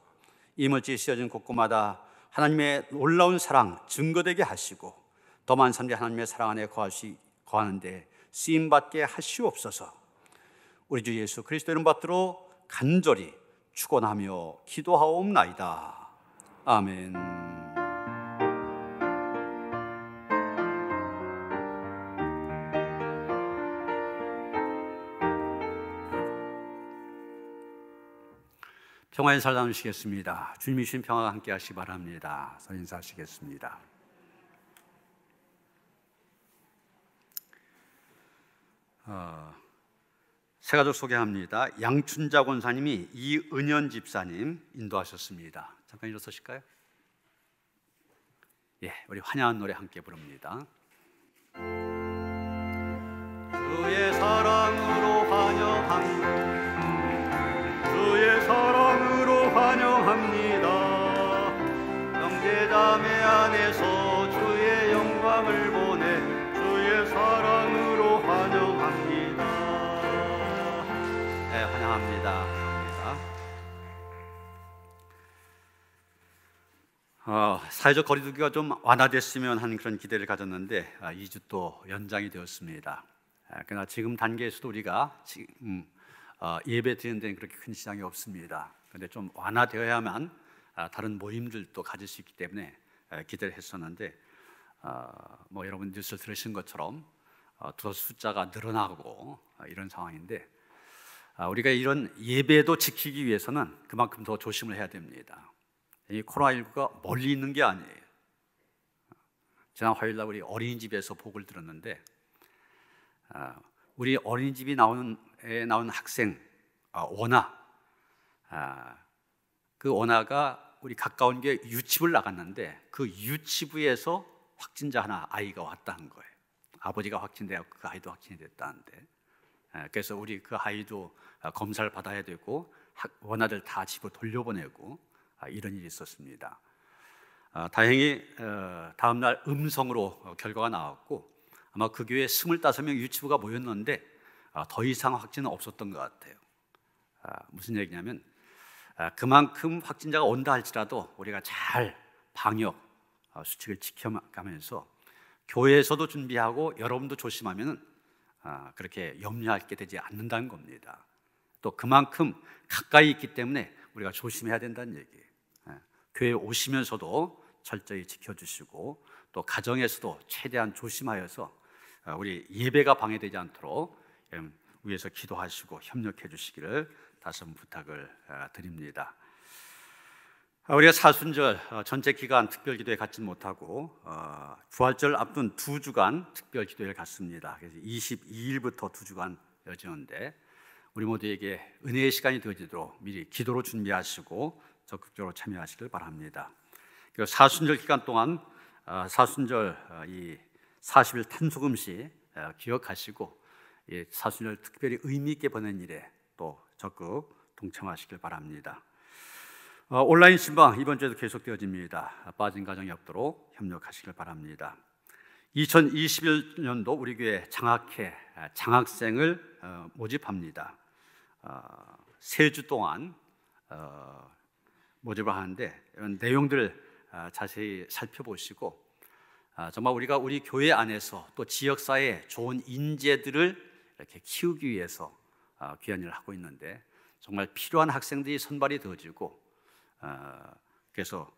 이 물질 쓰여진 곳곳마다 하나님의 놀라운 사랑 증거되게 하시고 더 많은 사람들이 하나님의 사랑 안에 거할 수, 거하는데 쓰임받게 하시옵소서. 우리 주 예수 그리스도 이름 받들어 간절히 축원하며 기도하옵나이다. 아멘. 평화의 살 나누시겠습니다. 주님이 주신 평화와 함께 하시기 바랍니다. 서 인사하시겠습니다. 어, 새 가족 소개합니다. 양춘자 권사님이 이은현 집사님 인도하셨습니다. 잠깐 일어서실까요? 예, 우리 환영한 노래 함께 부릅니다. 주의 사랑으로 환영합니다. 주의 사랑으로 환영합니다. 형제자매 안에서 주의 영광을 보내 주의 사랑으로 환영합니다. 네, 환영합니다. 어, 사회적 거리두기가 좀 완화됐으면 하는 그런 기대를 가졌는데 아, 이 주 또 연장이 되었습니다. 아, 그러나 지금 단계에서도 우리가 지금, 음, 어, 예배 드리는 데는 그렇게 큰 시장이 없습니다. 그런데 좀 완화되어야만 아, 다른 모임들도 가질 수 있기 때문에 아, 기대를 했었는데 아, 뭐 여러분 뉴스 들으신 것처럼 어, 더 숫자가 늘어나고 아, 이런 상황인데 우리가 이런 예배도 지키기 위해서는 그만큼 더 조심을 해야 됩니다. 이 코로나십구가 멀리 있는 게 아니에요. 지난 화요일날 우리 어린이집에서 복을 들었는데 우리 어린이집이 나오는, 나온 학생 원아, 그 원아가 우리 가까운 게 유치부를 나갔는데 그 유치부에서 확진자 하나 아이가 왔다는 거예요. 아버지가 확진되고 그 아이도 확진이 됐다는데 그래서 우리 그 아이도 검사를 받아야 되고 원아들 다 집으로 돌려보내고 이런 일이 있었습니다. 다행히 다음 날 음성으로 결과가 나왔고 아마 그 교회에 스물다섯 명 유치부가 모였는데 더 이상 확진은 없었던 것 같아요. 무슨 얘기냐면 그만큼 확진자가 온다 할지라도 우리가 잘 방역 수칙을 지켜가면서 교회에서도 준비하고 여러분도 조심하면은 그렇게 염려하게 되지 않는다는 겁니다. 또 그만큼 가까이 있기 때문에 우리가 조심해야 된다는 얘기예요. 교회에 오시면서도 철저히 지켜주시고 또 가정에서도 최대한 조심하여서 우리 예배가 방해되지 않도록 위에서 기도하시고 협력해 주시기를 다시 한번 부탁을 드립니다. 우리가 사순절 전체 기간 특별기도에 갖지 못하고 부활절 앞둔 두 주간 특별기도회를 갖습니다. 그래서 이십이 일부터 두 주간 열지는데 우리 모두에게 은혜의 시간이 되어지도록 미리 기도로 준비하시고 적극적으로 참여하시길 바랍니다. 그리고 사순절 기간 동안 사순절 이 사십 일 탄수금시 기억하시고 사순절 특별히 의미 있게 보낸 일에 또 적극 동참하시길 바랍니다. 어, 온라인 신방 이번 주에도 계속되어집니다. 빠진 가정이 없도록 협력하시길 바랍니다. 이천이십일 년도 우리 교회 장학회 장학생을 어, 모집합니다. 어, 세 주 동안 어, 모집을 하는데 이런 내용들을 어, 자세히 살펴보시고 어, 정말 우리가 우리 교회 안에서 또 지역사회에 좋은 인재들을 이렇게 키우기 위해서 어, 귀한 일을 하고 있는데 정말 필요한 학생들이 선발이 되어지고 어, 그래서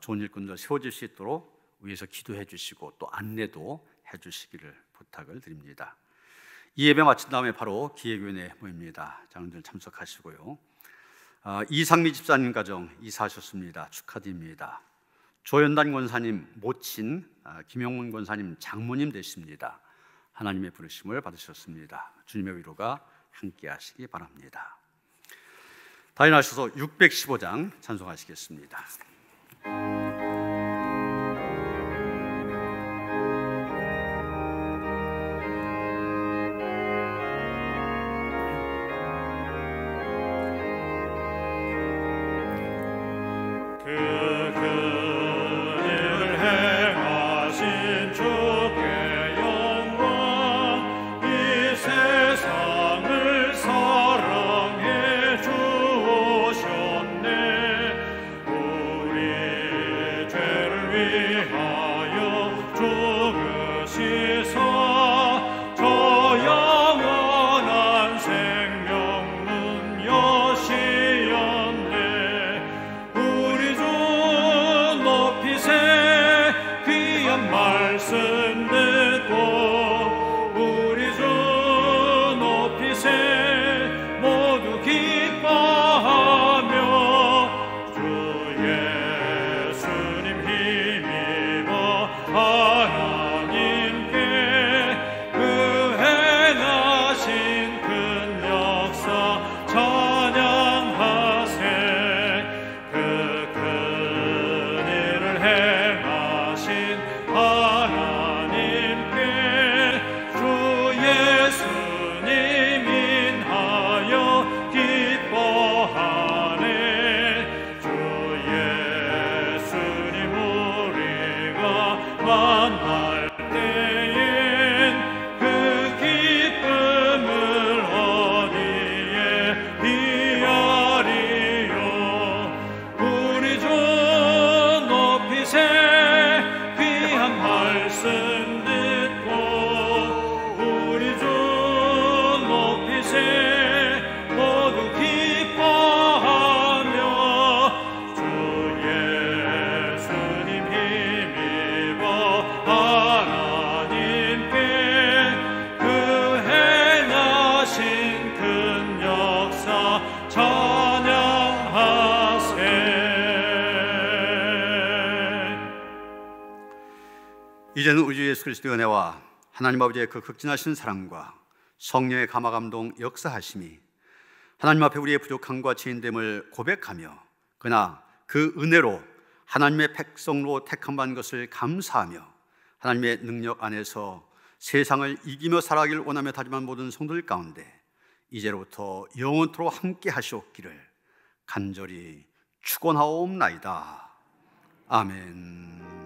좋은 일꾼들 세워질 수 있도록 위에서 기도해 주시고 또 안내도 해 주시기를 부탁을 드립니다. 이 예배 마친 다음에 바로 기획위원회 모입니다. 장로님들 참석하시고요. 어, 이상미 집사님 가정 이사하셨습니다. 축하드립니다. 조연단 권사님 모친 어, 김영문 권사님 장모님 되십니다. 하나님의 부르심을 받으셨습니다. 주님의 위로가 함께 하시기 바랍니다. 다니엘하셔서 육백십오 장 찬송하시겠습니다. 이제는 우리 주 예수 그리스도의 은혜와 하나님 아버지의 그 극진하신 사랑과 성령의 감화감동 역사하심이 하나님 앞에 우리의 부족함과 죄인됨을 고백하며 그나 그 은혜로 하나님의 백성으로 택함받은 것을 감사하며 하나님의 능력 안에서 세상을 이기며 살아가길 원하며 다짐한 모든 성도들 가운데 이제로부터 영원토록 함께 하시옵기를 간절히 축원하옵나이다. 아멘.